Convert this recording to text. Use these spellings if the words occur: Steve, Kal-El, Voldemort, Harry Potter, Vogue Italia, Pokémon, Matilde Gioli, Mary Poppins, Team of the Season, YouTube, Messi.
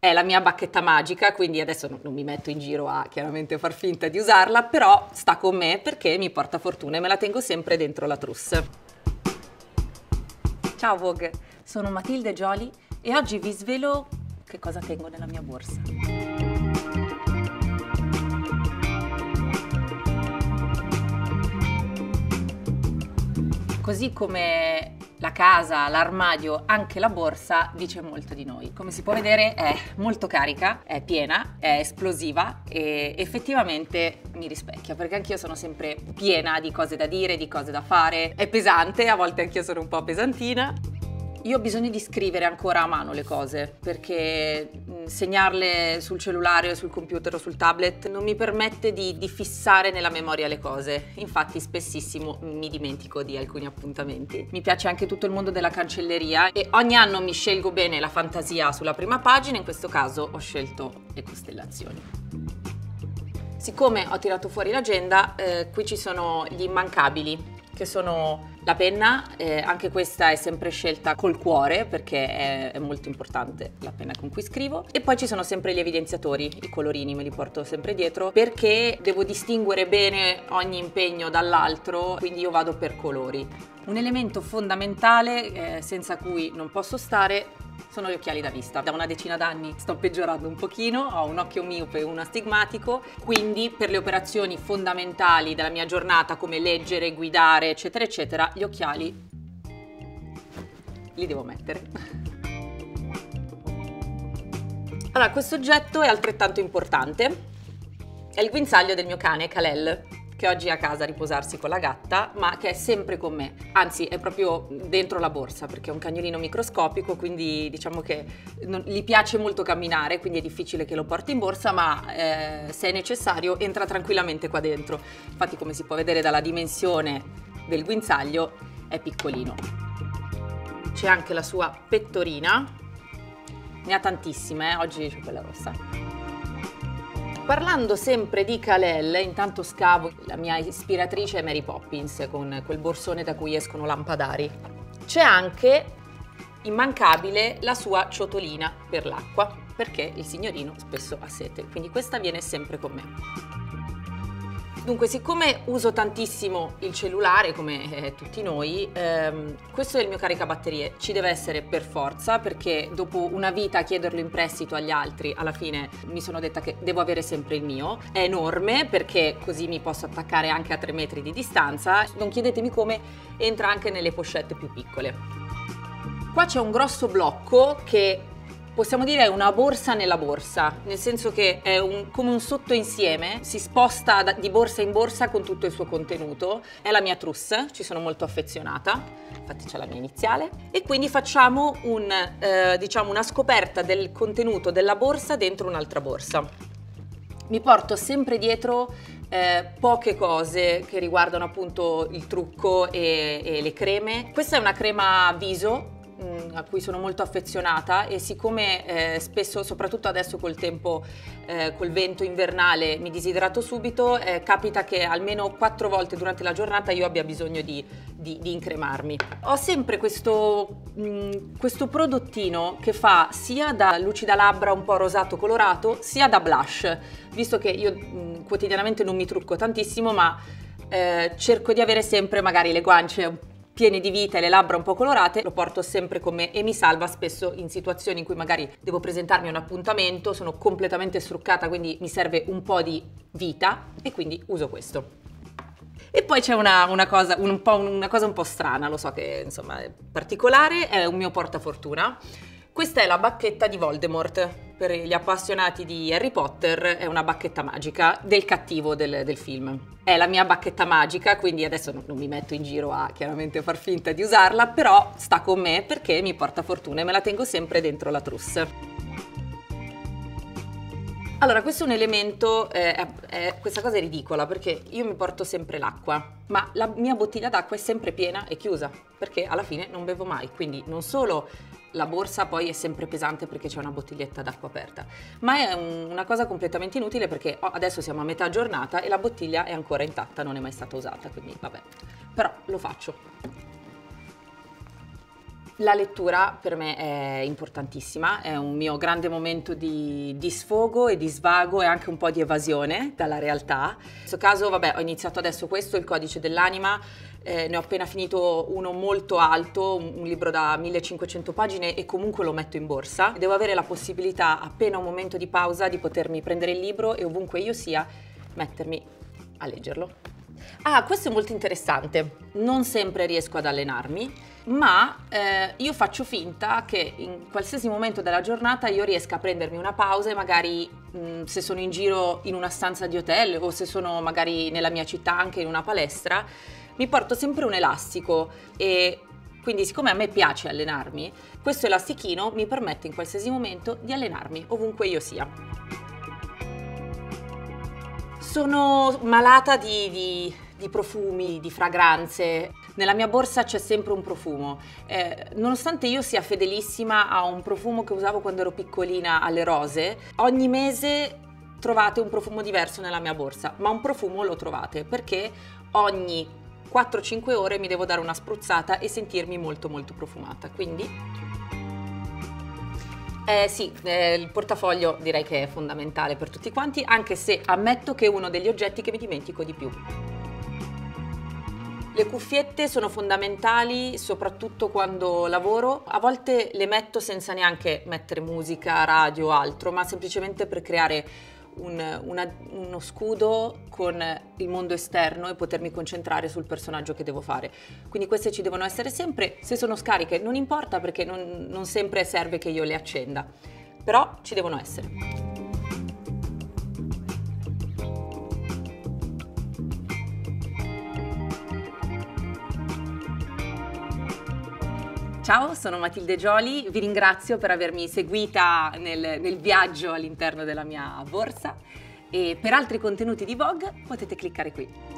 è la mia bacchetta magica, quindi adesso non mi metto in giro a chiaramente far finta di usarla, però sta con me perché mi porta fortuna e me la tengo sempre dentro la trousse. Ciao Vogue, sono Matilde Gioli e oggi vi svelo che cosa tengo nella mia borsa. Così come la casa, l'armadio, anche la borsa dice molto di noi. Come si può vedere è molto carica, è piena, è esplosiva e effettivamente mi rispecchia, perché anch'io sono sempre piena di cose da dire, di cose da fare. È pesante, a volte anch'io sono un po' pesantina. Io ho bisogno di scrivere ancora a mano le cose, perché segnarle sul cellulare o sul computer o sul tablet non mi permette di fissare nella memoria le cose. Infatti spessissimo mi dimentico di alcuni appuntamenti. Mi piace anche tutto il mondo della cancelleria e ogni anno mi scelgo bene la fantasia sulla prima pagina, in questo caso ho scelto le costellazioni. Siccome ho tirato fuori l'agenda, qui ci sono gli immancabili, che sono la penna, anche questa è sempre scelta col cuore perché è molto importante la penna con cui scrivo, e poi ci sono sempre gli evidenziatori, i colorini me li porto sempre dietro perché devo distinguere bene ogni impegno dall'altro, quindi io vado per colori. Un elemento fondamentale senza cui non posso stare sono gli occhiali da vista. Da una decina d'anni sto peggiorando un pochino, ho un occhio miope e uno astigmatico, quindi per le operazioni fondamentali della mia giornata come leggere, guidare, eccetera eccetera, gli occhiali li devo mettere. Allora, questo oggetto è altrettanto importante, è il guinzaglio del mio cane Kal-El, che oggi è a casa a riposarsi con la gatta, ma che è sempre con me, anzi è proprio dentro la borsa perché è un cagnolino microscopico, quindi diciamo che gli piace molto camminare, quindi è difficile che lo porti in borsa, ma se è necessario entra tranquillamente qua dentro. Infatti, come si può vedere dalla dimensione del guinzaglio, è piccolino. C'è anche la sua pettorina, ne ha tantissime, oggi c'è quella rossa. Parlando sempre di Kal-El, intanto scavo, la mia ispiratrice è Mary Poppins con quel borsone da cui escono lampadari. C'è anche, immancabile, la sua ciotolina per l'acqua, perché il signorino spesso ha sete, quindi questa viene sempre con me. Dunque, siccome uso tantissimo il cellulare, come tutti noi, questo è il mio caricabatterie, ci deve essere per forza, perché dopo una vita a chiederlo in prestito agli altri, alla fine mi sono detta che devo avere sempre il mio. È enorme, perché così mi posso attaccare anche a 3 metri di distanza. Non chiedetemi come, entra anche nelle pochette più piccole. Qua c'è un grosso blocco che possiamo dire è una borsa nella borsa, nel senso che è come un sottoinsieme, si sposta di borsa in borsa con tutto il suo contenuto. È la mia trousse, ci sono molto affezionata, infatti c'è la mia iniziale, e quindi facciamo diciamo una scoperta del contenuto della borsa dentro un'altra borsa. Mi porto sempre dietro poche cose che riguardano appunto il trucco e le creme. Questa è una crema viso a cui sono molto affezionata, e siccome spesso, soprattutto adesso col tempo, col vento invernale, mi disidrato subito, capita che almeno 4 volte durante la giornata io abbia bisogno di incremarmi. Ho sempre questo prodottino che fa sia da lucida labbra un po' rosato colorato, sia da blush, visto che io quotidianamente non mi trucco tantissimo, ma cerco di avere sempre magari le guance un po' piene di vita e le labbra un po' colorate. Lo porto sempre con me e mi salva spesso in situazioni in cui magari devo presentarmi a un appuntamento, sono completamente struccata, quindi mi serve un po' di vita e quindi uso questo. E poi c'è una cosa un po' strana, lo so che insomma è particolare, è un mio portafortuna. Questa è la bacchetta di Voldemort, per gli appassionati di Harry Potter è una bacchetta magica del cattivo del film. È la mia bacchetta magica, quindi adesso non mi metto in giro a chiaramente far finta di usarla, però sta con me perché mi porta fortuna e me la tengo sempre dentro la trousse. Allora, questo è un elemento, questa cosa è ridicola perché io mi porto sempre l'acqua, ma la mia bottiglia d'acqua è sempre piena e chiusa perché alla fine non bevo mai, quindi non solo la borsa poi è sempre pesante perché c'è una bottiglietta d'acqua aperta, ma è una cosa completamente inutile perché adesso siamo a metà giornata e la bottiglia è ancora intatta, non è mai stata usata, quindi vabbè, però lo faccio. La lettura per me è importantissima, è un mio grande momento di sfogo e di svago e anche un po' di evasione dalla realtà. In questo caso, vabbè, ho iniziato adesso questo, Il Codice dell'Anima, ne ho appena finito uno molto alto, un libro da 1500 pagine e comunque lo metto in borsa. Devo avere la possibilità, appena un momento di pausa, di potermi prendere il libro e ovunque io sia, mettermi a leggerlo. Ah, questo è molto interessante. Non sempre riesco ad allenarmi, ma io faccio finta che in qualsiasi momento della giornata io riesca a prendermi una pausa e magari se sono in giro in una stanza di hotel o se sono magari nella mia città anche in una palestra, mi porto sempre un elastico e quindi siccome a me piace allenarmi, questo elastichino mi permette in qualsiasi momento di allenarmi ovunque io sia. Sono malata di profumi, di fragranze. Nella mia borsa c'è sempre un profumo. Nonostante io sia fedelissima a un profumo che usavo quando ero piccolina alle rose, ogni mese trovate un profumo diverso nella mia borsa, ma un profumo lo trovate perché ogni 4-5 ore mi devo dare una spruzzata e sentirmi molto molto profumata, quindi... il portafoglio direi che è fondamentale per tutti quanti, anche se ammetto che è uno degli oggetti che mi dimentico di più. Le cuffiette sono fondamentali, soprattutto quando lavoro. A volte le metto senza neanche mettere musica, radio o altro, ma semplicemente per creare uno scudo con il mondo esterno e potermi concentrare sul personaggio che devo fare. Quindi queste ci devono essere sempre. Se sono scariche non importa perché non sempre serve che io le accenda, però ci devono essere. Ciao, sono Matilde Gioli, vi ringrazio per avermi seguita nel viaggio all'interno della mia borsa e per altri contenuti di Vogue potete cliccare qui.